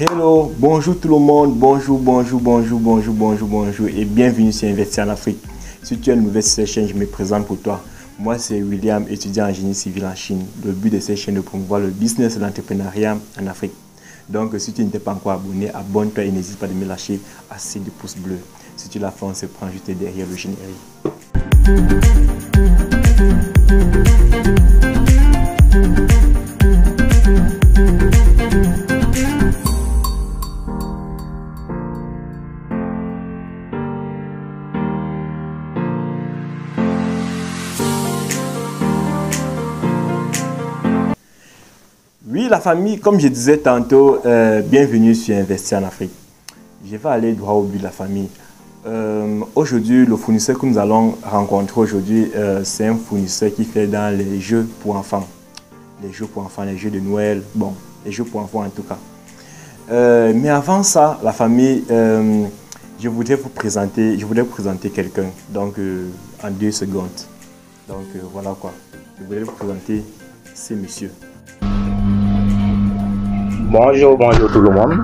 Hello, bonjour tout le monde, bonjour et bienvenue sur Investir en Afrique. Si tu as une nouvelle chaîne, je me présente pour toi. Moi c'est William, étudiant en génie civil en Chine. Le but de cette chaîne est de promouvoir le business et l'entrepreneuriat en Afrique. Donc si tu n'es pas encore abonné, abonne-toi et n'hésite pas de me lâcher assez de pouces bleus. Si tu l'as fait, on se prend juste derrière le générique. La famille, comme je disais tantôt, bienvenue sur Investir en Afrique. Je vais aller droit au but de la famille. Aujourd'hui, le fournisseur que nous allons rencontrer aujourd'hui, c'est un fournisseur qui fait dans les jeux pour enfants. Les jeux pour enfants, les jeux de Noël, bon, les jeux pour enfants en tout cas. Mais avant ça, la famille, je voudrais vous présenter quelqu'un, donc en 2 secondes. Donc voilà quoi, je voudrais vous présenter ce monsieur. Bonjour tout le monde.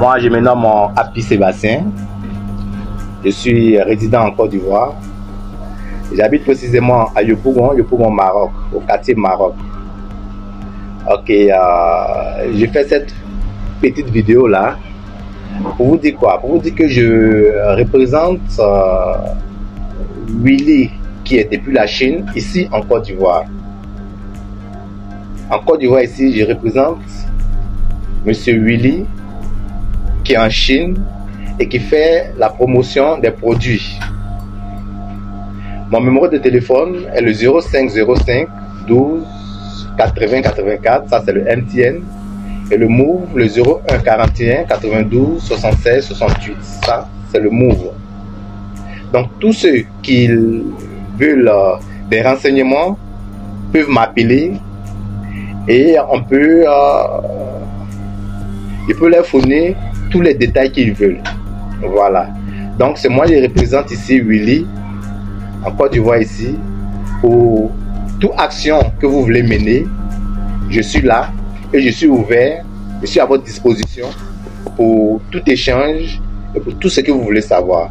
Moi je me nomme Happy Sébastien. Je suis résident en Côte d'Ivoire. J'habite précisément à Yopougon, Maroc, au quartier Maroc. Ok, je fais cette petite vidéo là pour vous dire quoi? Pour vous dire que je représente Willy qui est depuis la Chine ici en Côte d'Ivoire. En Côte d'Ivoire ici, je représente Monsieur Willy qui est en Chine et qui fait la promotion des produits. Mon numéro de téléphone est le 0505 12 80 84, ça c'est le MTN, et le Move le 01 41 92 76 68, ça c'est le Move. Donc tous ceux qui veulent des renseignements peuvent m'appeler. Et on peut, il peut leur fournir tous les détails qu'ils veulent. Voilà. Donc c'est moi qui représente ici Willy, en Côte d'Ivoire ici, pour toute action que vous voulez mener. Je suis là et je suis ouvert, je suis à votre disposition pour tout échange et pour tout ce que vous voulez savoir.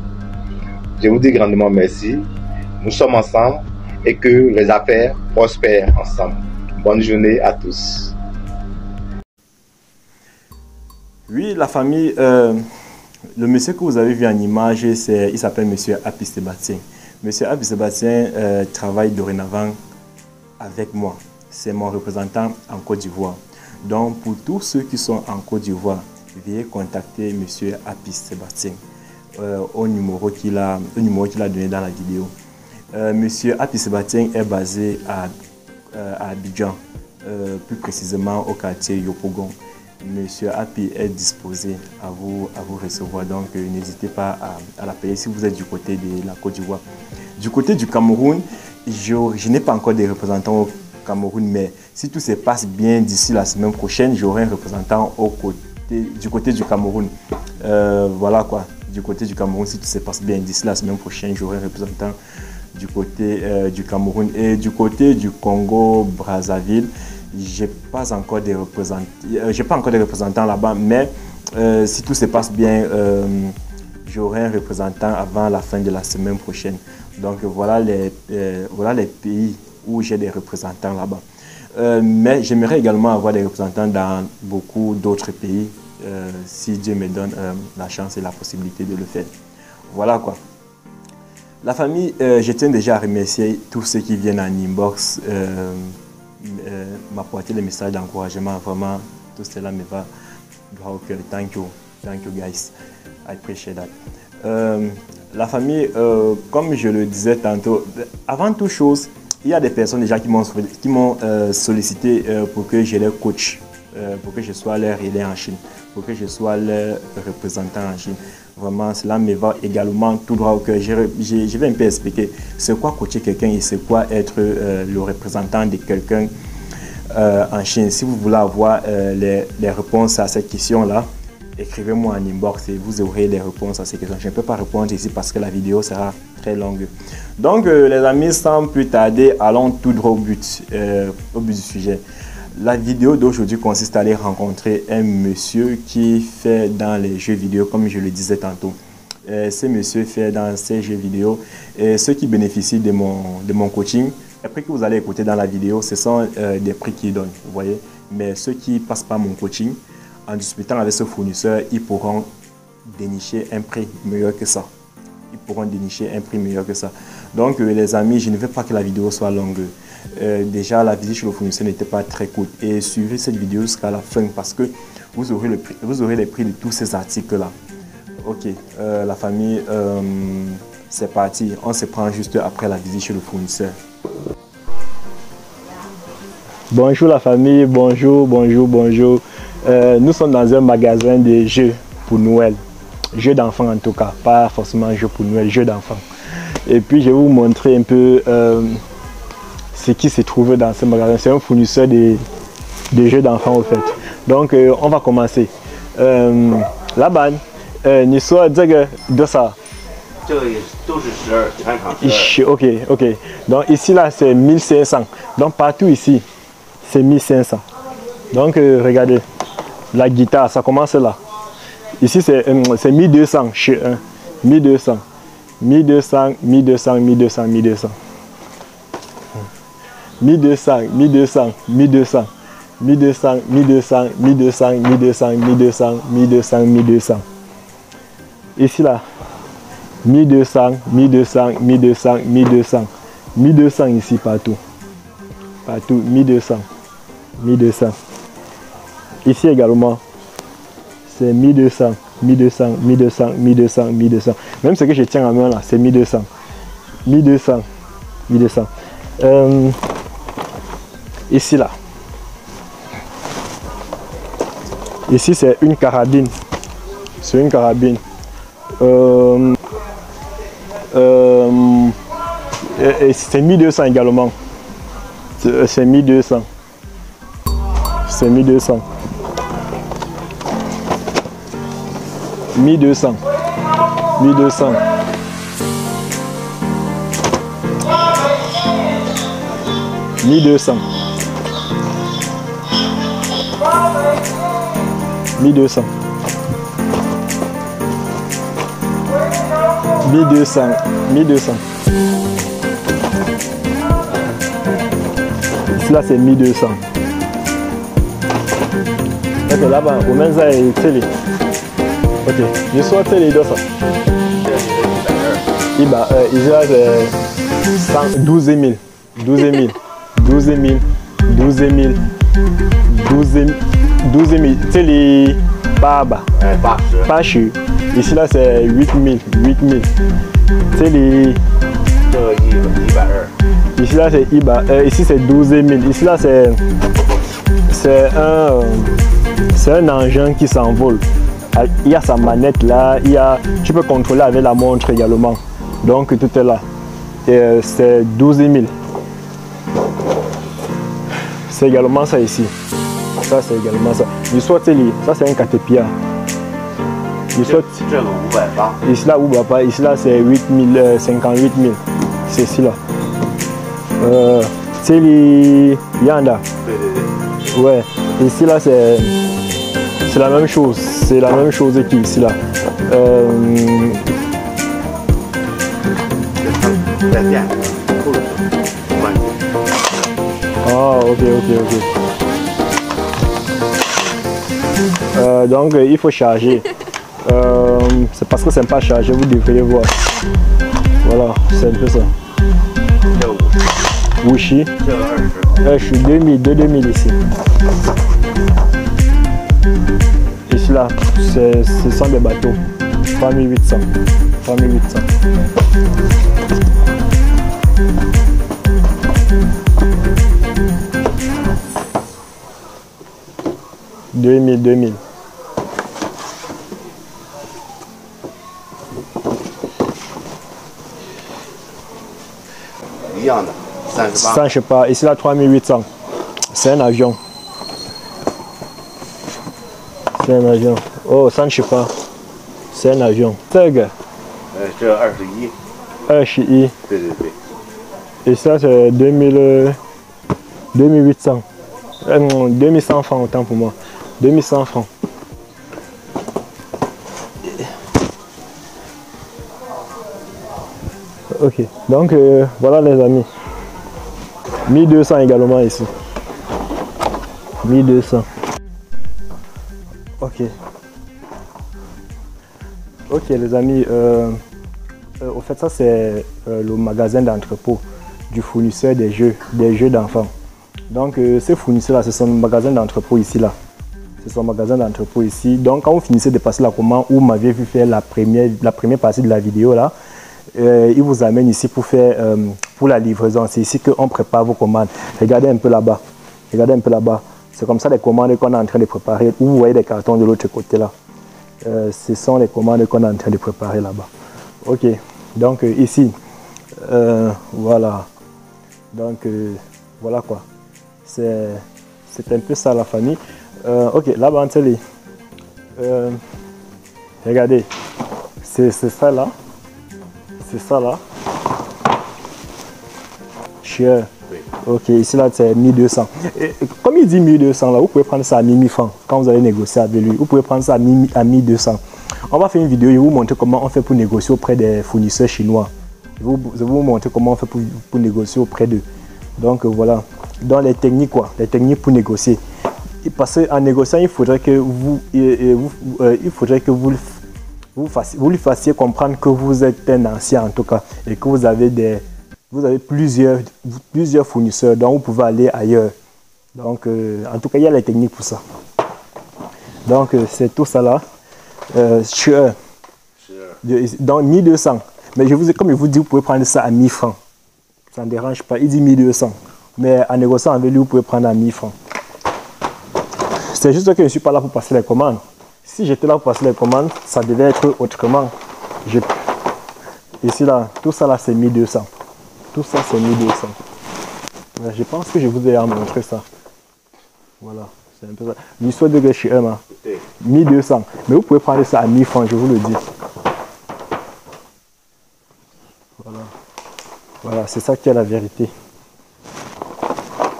Je vous dis grandement merci. Nous sommes ensemble et que les affaires prospèrent ensemble. Bonne journée à tous. Oui, la famille, le monsieur que vous avez vu en image, il s'appelle Monsieur Happy Sébastien. Monsieur Happy Sébastien travaille dorénavant avec moi. C'est mon représentant en Côte d'Ivoire. Donc, pour tous ceux qui sont en Côte d'Ivoire, veuillez contacter Monsieur Happy Sébastien au numéro qu'il a, donné dans la vidéo. Monsieur Happy Sébastien est basé à Abidjan, plus précisément au quartier Yopougon. Monsieur Happy est disposé à vous recevoir, donc n'hésitez pas à l'appeler si vous êtes du côté de la Côte d'Ivoire. Du côté du Cameroun, je n'ai pas encore de représentants au Cameroun, mais si tout se passe bien d'ici la semaine prochaine, j'aurai un représentant du côté du Cameroun. Voilà quoi, du côté du Cameroun, si tout se passe bien d'ici la semaine prochaine, j'aurai un représentant du côté du Cameroun. Et du côté du Congo Brazzaville, j'ai pas encore de représentants là-bas, mais si tout se passe bien, j'aurai un représentant avant la fin de la semaine prochaine. Donc voilà les pays où j'ai des représentants là-bas, mais j'aimerais également avoir des représentants dans beaucoup d'autres pays, si Dieu me donne la chance et la possibilité de le faire. Voilà quoi. La famille, je tiens déjà à remercier tous ceux qui viennent en inbox m'apporter les messages d'encouragement. Vraiment, tout cela me va droit au cœur. Thank you guys. I appreciate that. La famille, comme je le disais tantôt, avant toute chose, il y a des personnes déjà qui m'ont sollicité pour que je les coach, pour que je sois leur relais en Chine, pour que je sois leur représentant en Chine. Vraiment, cela me va également tout droit au cœur. Je vais un peu expliquer c'est quoi coacher quelqu'un et c'est quoi être le représentant de quelqu'un en Chine. Si vous voulez avoir les réponses à cette question-là, écrivez-moi en inbox et vous aurez les réponses à ces questions. Je ne peux pas répondre ici parce que la vidéo sera très longue. Donc, les amis, sans plus tarder, allons tout droit au but du sujet. La vidéo d'aujourd'hui consiste à aller rencontrer un monsieur qui fait dans les jeux vidéo, comme je le disais tantôt. Ce monsieur fait dans ces jeux vidéo et ceux qui bénéficient de mon coaching, les prix que vous allez écouter dans la vidéo, ce sont des prix qu'ils donnent, vous voyez. Mais ceux qui passent par mon coaching, en discutant avec ce fournisseur, ils pourront dénicher un prix meilleur que ça. Ils pourront dénicher un prix meilleur que ça. Donc les amis, je ne veux pas que la vidéo soit longue. Déjà la visite chez le fournisseur n'était pas très courte et suivez cette vidéo jusqu'à la fin parce que vous aurez les prix de tous ces articles là. Ok, la famille, c'est parti. On se prend juste après la visite chez le fournisseur. Bonjour la famille, bonjour, bonjour, bonjour. Nous sommes dans un magasin de jeux pour Noël. Jeux d'enfants en tout cas, pas forcément jeux pour Noël, jeux d'enfants. Et puis je vais vous montrer un peu ce qui se trouve dans ce magasin. C'est un fournisseur de jeux d'enfants au fait. Donc on va commencer. La banne, nous sommes de ça. Ok, ok. Donc ici là c'est 1500. Donc partout ici c'est 1500. Donc regardez, la guitare ça commence là. Ici c'est 1200 chez un. 1200. 1200, 1200, 1200, 1200. 1200, 1200, 1200. 1200, 1200, 1200, 1200, 1200, 1200, 1200. Ici là. 1200, 1200, 1200, 1200. 1200 ici partout. Partout, 1200. 1200. Ici également. C'est 1200, 1200, 1200, 1200, 1200. Même ce que je tiens en main là, c'est 1200. 1200, 1200. Ici là. Ici c'est une carabine. C'est une carabine. C'est 1200 également. C'est 1200. C'est 1200. 1200, 1200, 1200, 1200, 1200, 1200. Cela c'est 1200. Ok, là-bas, au moins ça est télé. Ok, je souhaite les deux ça. Il va, il a 12 000, 12 000, 12 000, 12 000, 12 000, 12 000. C'est les baba, pas chou. Ici là c'est 8 000, 8 000. C'est les. Ici là c'est iba, ici c'est 12 000. Ici là c'est un engin qui s'envole. Il y a sa manette là, il y a, tu peux contrôler avec la montre également. Donc tout est là. C'est 12 000. C'est également ça ici. Ça c'est également ça. Je souhaite lui. Ça c'est un catépia. Je souhaite. Ici là, Oubapa. Ici là c'est 8 000, 58 000. C'est ici là. C'est lui. Yanda. Ouais. Ici là c'est. C'est la même chose, c'est la même chose qu'ici là. Oh, ok, ok, ok. Donc il faut charger. C'est parce que c'est pas chargé, vous devriez voir. Voilà, c'est un peu ça. Wushi. Je suis 2000, 2000 ici. Ici là, ce sont des bateaux. 3800. 3800. Mmh. 2000, 2000. Il y en a. Ça, je sais pas. Ici là, 3800. C'est un avion. C'est un avion. Oh, ça ne sais pas. C'est un avion. Teg. C'est 21. 21. Et ça, c'est 2000... 2800. 2100 francs autant pour moi. 2100 francs. Ok, donc voilà les amis. 1200 également ici. 1200. Ok. Ok les amis, au fait ça c'est le magasin d'entrepôt du fournisseur des jeux d'enfants. Donc ce fournisseur là, c'est son magasin d'entrepôt ici là. C'est son magasin d'entrepôt ici. Donc quand vous finissez de passer la commande où vous m'aviez vu faire la première partie de la vidéo là, il vous amène ici pour faire pour la livraison. C'est ici qu'on prépare vos commandes. Regardez un peu là-bas. Regardez un peu là-bas. C'est comme ça les commandes qu'on est en train de préparer. Où vous voyez des cartons de l'autre côté là. Ce sont les commandes qu'on est en train de préparer là-bas. Ok. Donc ici, voilà. Donc voilà quoi. C'est un peu ça la famille. Ok, là-bas, regardez. C'est ça là. C'est ça là. Sure. Oui. Ok, ici là c'est 1200. Et, comme il dit 1200 là, vous pouvez prendre ça à 1000 francs quand vous allez négocier avec lui. Vous pouvez prendre ça à 1200. On va faire une vidéo et vous montrer comment on fait pour négocier auprès des fournisseurs chinois. Je vais vous montrer comment on fait pour négocier auprès d'eux. Donc voilà. Dans les techniques quoi, les techniques pour négocier. Parce qu'en négociant, il faudrait que vous lui fassiez comprendre que vous êtes un ancien en tout cas et que vous avez plusieurs fournisseurs dont vous pouvez aller ailleurs. Donc en tout cas il y a les techniques pour ça. Donc c'est tout ça là. Dans 1200. Mais comme je vous dis, vous pouvez prendre ça à 1000 francs. Ça ne dérange pas. Il dit 1200. Mais en négociant avec lui, vous pouvez prendre à 1000 francs. C'est juste que je ne suis pas là pour passer les commandes. Si j'étais là pour passer les commandes, ça devait être autrement. Ici, là, tout ça, là, c'est 1200. Tout ça, c'est 1200. Là, je pense que je vous ai montré ça. Voilà, c'est un peu ça. L'histoire de chez eux, 1200. Mais vous pouvez prendre ça à 1000 francs, je vous le dis. Voilà, voilà, c'est ça qui est la vérité.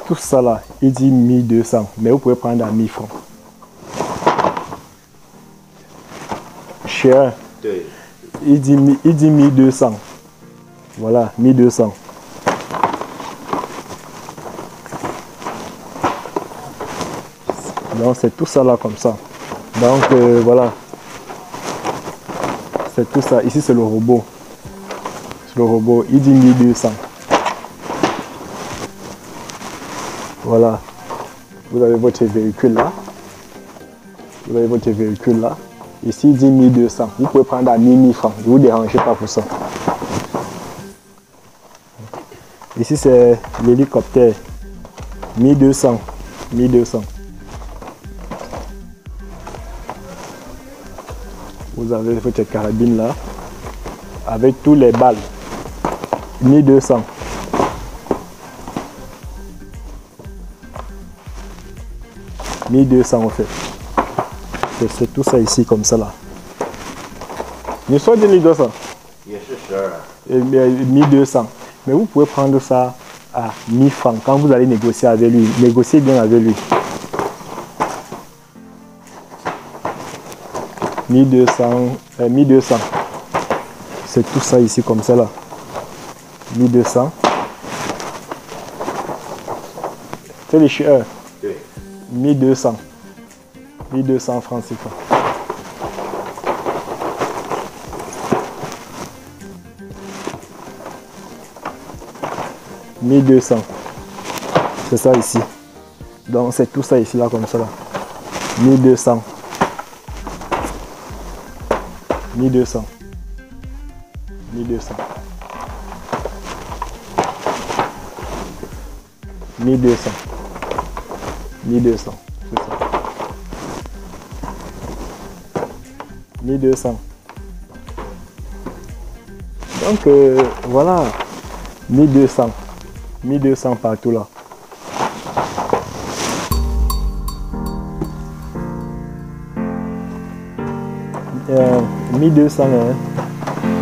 Tout ça, là, il dit 1200. Mais vous pouvez prendre à 1000 francs. Cher, il dit 1200. Voilà, 1200. Donc c'est tout ça là comme ça. Donc voilà. C'est tout ça. Ici c'est le robot. C'est le robot. Il dit 1200. Voilà. Vous avez votre véhicule là. Vous avez votre véhicule là. Ici, il dit 1200. Vous pouvez prendre à 1000 francs. Ne vous dérangez pas pour ça. Ici, c'est l'hélicoptère. 1200. 1200. Vous avez votre carabine là. Avec tous les balles. 1200. En fait. C'est tout ça ici comme ça là. Nous sommes de 1200. Yes, sir. 1200. Mais vous pouvez prendre ça à 1000 francs quand vous allez négocier avec lui. Négociez bien avec lui. 1200. C'est tout ça ici comme ça là. 1200. C'est les chieurs. 1200. 1200 francs, c'est quoi? C'est ça ici. Donc c'est tout ça ici là comme ça là. 1200. C'est ça. 1200. Donc voilà, 1200 partout là.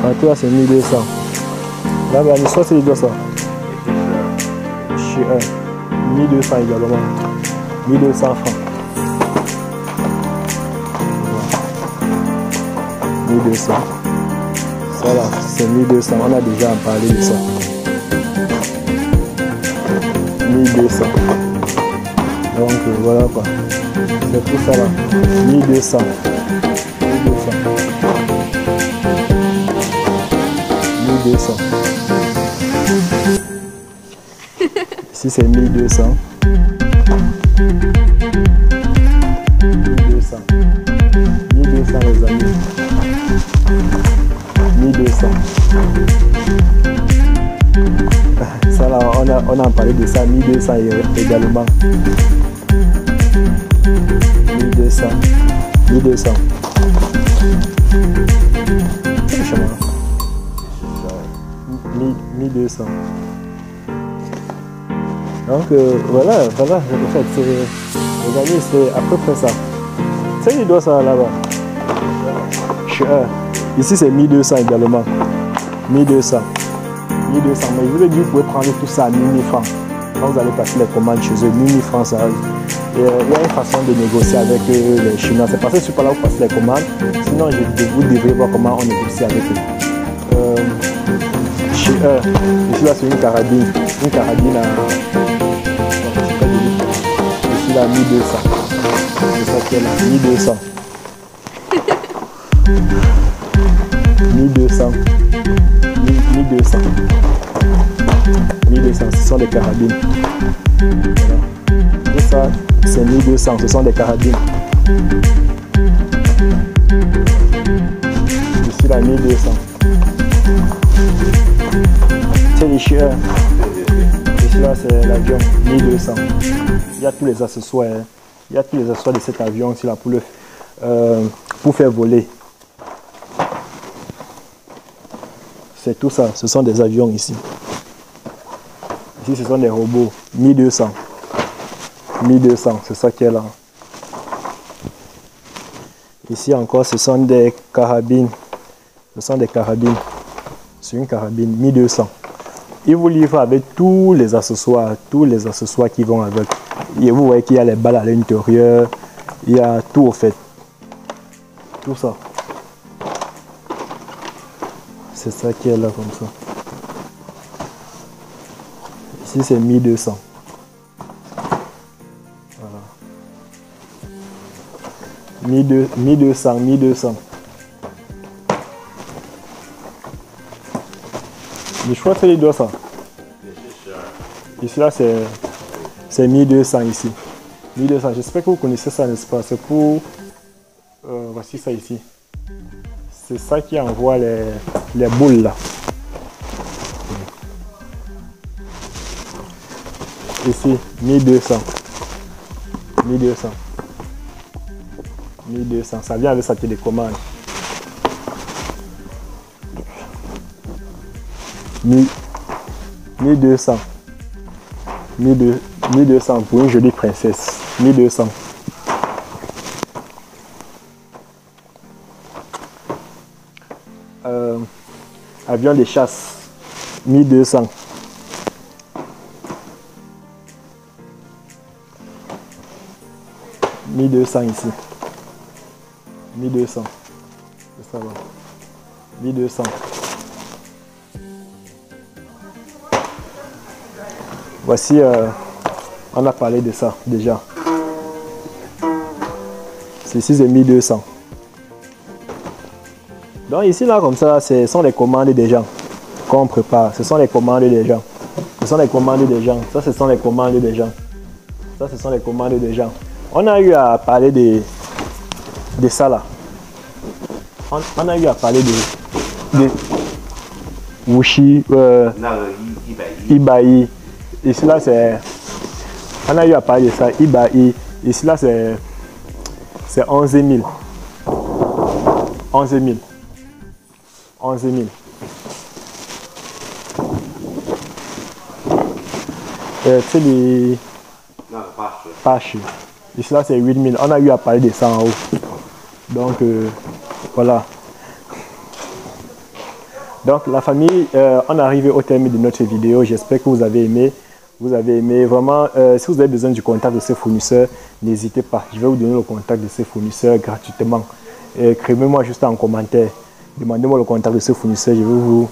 Partout là c'est 1200. Là bah, l'histoire c'est 1200. Je suis 1200 également. 1200 francs. 1200. Ça là, c'est 1200. On a déjà parlé de ça. 1200. Donc voilà quoi. C'est tout ça là. 1200. 1200. Ici c'est 1200. 1200. 1200 les amis. 1200. Ça là, on a parlé de ça, 1200 également. 1200. 1200. C'est 1200. Donc voilà, en fait, les amis, c'est à peu près ça. C'est 1200 ça là-bas. Ici, c'est 1200 également. 1200. 1200. Mais je veux dire, vous pouvez prendre tout ça à 1000 francs. Quand vous allez passer les commandes chez eux, 1000 francs, ça arrive. Et il y a une façon de négocier avec les Chinois. C'est parce que je suis pas là où passer les commandes. Sinon, vous devrez voir comment on négocie avec eux. Chez eux, ici, là, c'est une carabine. Une carabine à... Ici, là, 1200. C'est ça qui est là, 1200. 1200. 1200. 1200, ce sont des carabines. Voilà. Et ça, c'est 1200, ce sont des carabines. Ici, là, 1200. C'est les chiens. Ici, là, c'est l'avion, 1200. Il y a tous les accessoires. Hein. Il y a tous les accessoires de cet avion ici, là, pour faire voler. C'est tout ça, ce sont des avions ici. Ici, ce sont des robots. 1200. 1200, c'est ça qui est là. Ici encore, ce sont des carabines. Ce sont des carabines. C'est une carabine, 1200. Ils vous livrent avec tous les accessoires qui vont avec. Et vous voyez qu'il y a les balles à l'intérieur. Il y a tout au fait. Tout ça. C'est ça qui est là comme ça. Ici c'est 1200. Voilà. 1200, 1200. Je crois que c'est les doigts ça. Ici là c'est 1200 ici. 1200, j'espère que vous connaissez ça, n'est-ce pas? C'est pour... voici ça ici. C'est ça qui envoie les boules là. Ici, 1200. 1200. 1200. Ça vient avec sa télécommande. 1200. 1200 pour une jolie princesse. 1200. Avion de chasse, 1200. Ici. 1200. C'est ça là. 1200. Voici, on a parlé de ça déjà. Ceci c'est 1200. Donc ici là comme ça, ce sont les commandes des gens qu'on prépare. Ce sont les commandes des gens. Ce sont les commandes des gens. Ça, ce sont les commandes des gens. Ça, ce sont les commandes des gens. On a eu à parler de ça là. On a eu à parler de Wushi, Ibai. Ici là c'est... On a eu à parler de ça. Ibai. Ici là c'est... C'est 11 000. 11 000. 11 000. C'est les... Pache. Ici là c'est 8 000. On a eu à parler de ça en haut. Donc voilà. Donc la famille, on arrive au terme de notre vidéo. J'espère que vous avez aimé. vous avez aimé. Vraiment, si vous avez besoin du contact de ces fournisseurs, n'hésitez pas. Je vais vous donner le contact de ces fournisseurs gratuitement. Écrivez-moi juste en commentaire. Demandez-moi le contact de ces fournisseurs, je vais vous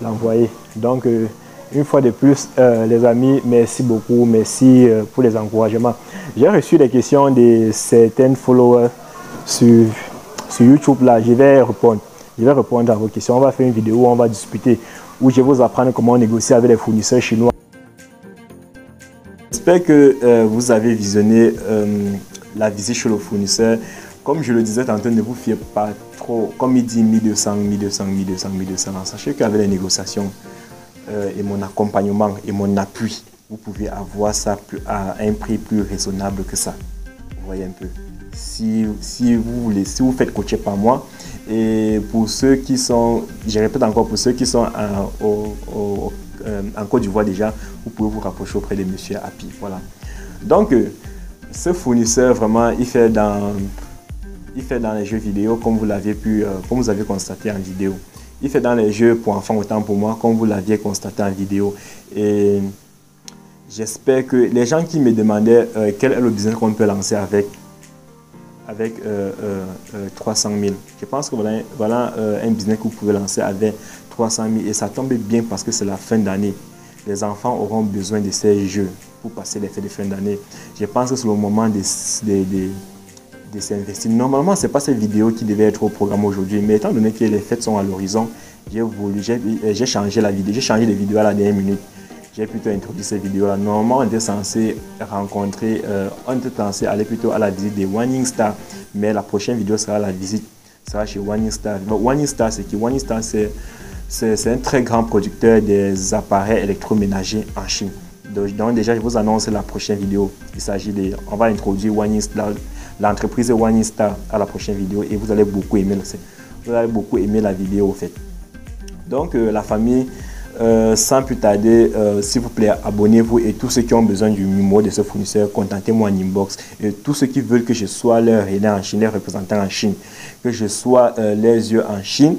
l'envoyer. Donc, une fois de plus, les amis, merci beaucoup. Merci pour les encouragements. J'ai reçu des questions de certaines followers sur YouTube. Là, je vais répondre. Je vais répondre à vos questions. On va faire une vidéo où on va discuter, où je vais vous apprendre comment négocier avec les fournisseurs chinois. J'espère que vous avez visionné la visite chez le fournisseur. Comme je le disais tantôt, ne vous fiez pas trop. Comme il dit 1200, 1200, 1200, 1200. Sachez qu'avec les négociations et mon accompagnement et mon appui, vous pouvez avoir ça à un prix plus raisonnable que ça. Vous voyez un peu. Si vous faites coacher par moi, et pour ceux qui sont, je répète encore, pour ceux qui sont en Côte d'Ivoire déjà, vous pouvez vous rapprocher auprès de monsieur Happy. Voilà. Donc, ce fournisseur, vraiment, il fait dans les jeux vidéo, comme vous l'aviez pu, comme vous avez constaté en vidéo. Il fait dans les jeux pour enfants, autant pour moi, comme vous l'aviez constaté en vidéo. Et j'espère que les gens qui me demandaient quel est le business qu'on peut lancer avec 300 000. Je pense que voilà un business que vous pouvez lancer avec 300 000. Et ça tombe bien parce que c'est la fin d'année. Les enfants auront besoin de ces jeux pour passer les fêtes de fin d'année. Je pense que c'est le moment de s'investir. Normalement, ce n'est pas cette vidéo qui devait être au programme aujourd'hui. Mais étant donné que les fêtes sont à l'horizon, j'ai changé la vidéo. J'ai changé les vidéos à la dernière minute. J'ai plutôt introduit ces vidéos-là. Normalement, on était censé rencontrer, on était censé aller plutôt à la visite de One Star, mais la prochaine vidéo sera la visite, sera chez One Star. One Star, c'est qui? One Star, c'est un très grand producteur des appareils électroménagers en Chine. Donc déjà, je vous annonce la prochaine vidéo. Il s'agit de, on va introduire One Star, l'entreprise One Star à la prochaine vidéo, et vous allez beaucoup aimer, la vidéo en fait. Donc la famille. Sans plus tarder, s'il vous plaît, abonnez-vous, et tous ceux qui ont besoin du numéro de ce fournisseur, contactez-moi en inbox. Et tous ceux qui veulent que je sois leur aîné en Chine, leur représentant en Chine, que je sois les yeux en Chine,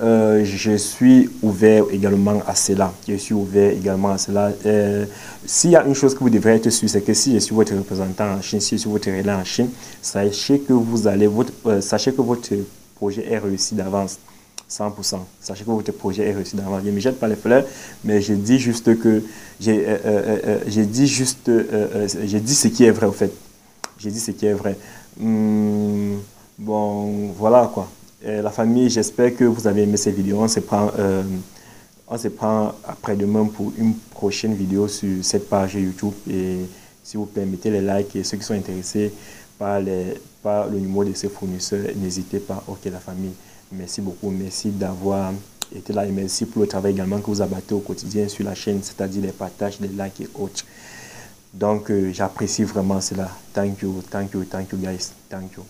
je suis ouvert également à cela. S'il y a une chose que vous devrez être sûr, c'est que si je suis votre représentant en Chine, si je suis votre aîné en Chine, sachez que votre projet est réussi d'avance. 100%. Sachez que votre projet est réussi d'avance. Je ne me jette pas les fleurs, mais je dis juste que j'ai dit ce qui est vrai au fait. J'ai dit ce qui est vrai. Bon, voilà quoi. Et la famille, j'espère que vous avez aimé cette vidéo. On se prend après-demain pour une prochaine vidéo sur cette page YouTube. Et si vous permettez les likes, et ceux qui sont intéressés par le numéro de ces fournisseurs, n'hésitez pas. Ok la famille. Merci beaucoup, merci d'avoir été là, et merci pour le travail également que vous abattez au quotidien sur la chaîne, c'est-à-dire les partages, les likes et autres. Donc, j'apprécie vraiment cela. Thank you, thank you, thank you guys, thank you.